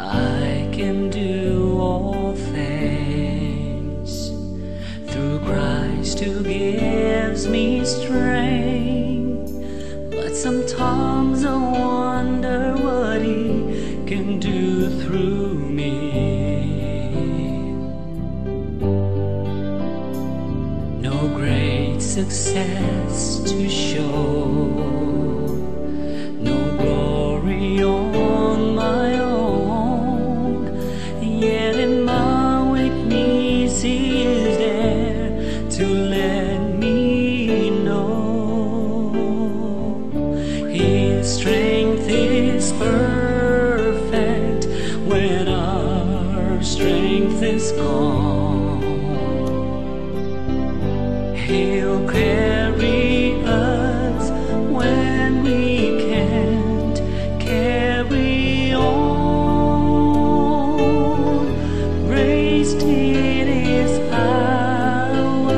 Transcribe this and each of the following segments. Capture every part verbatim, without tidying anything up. I can do all things through Christ who gives me strength. But sometimes I wonder what He can do through me. No great success to show, to let me know His strength is perfect when our strength is gone. He'll carry us when we can't carry on. Raised in His power,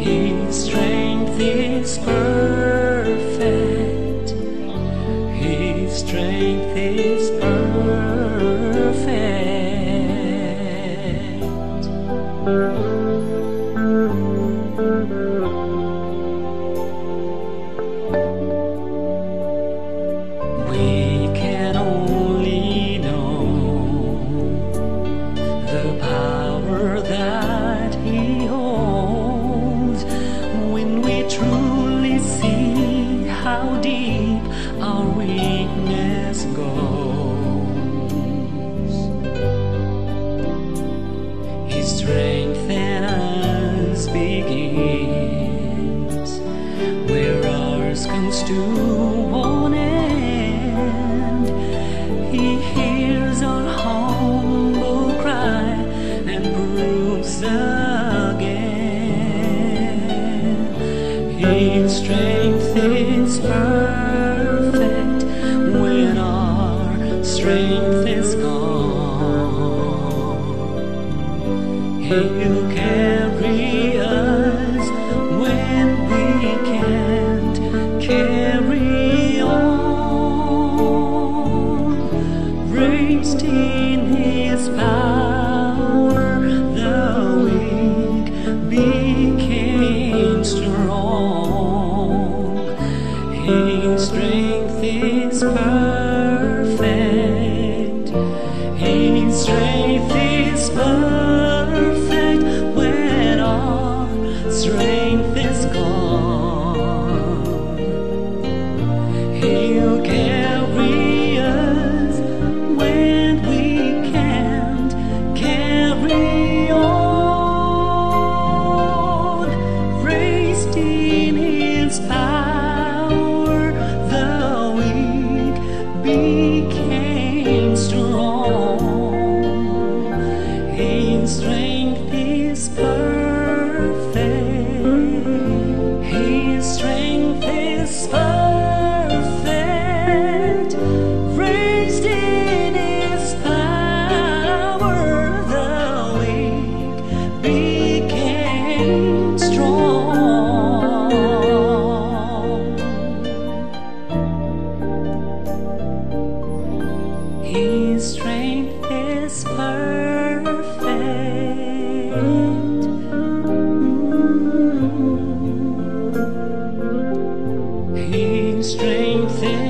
His strength is perfect. His strength is perfect. Truly see how deep our weakness goes. His strength in us begins where ours comes to an end. He hears our humble cry and proves again His strength is perfect when our strength is gone. He'll carry us when we can't carry on. Raised in His power, the weak became strong. His strength is perfect. His strength is perfect when our strength is gone. He'll carry us when we can't carry on. Raised in His power, became strong. His strength is perfect. His strength is perfect. Raised in His power, the weak became strong. His strength is perfect. His strength is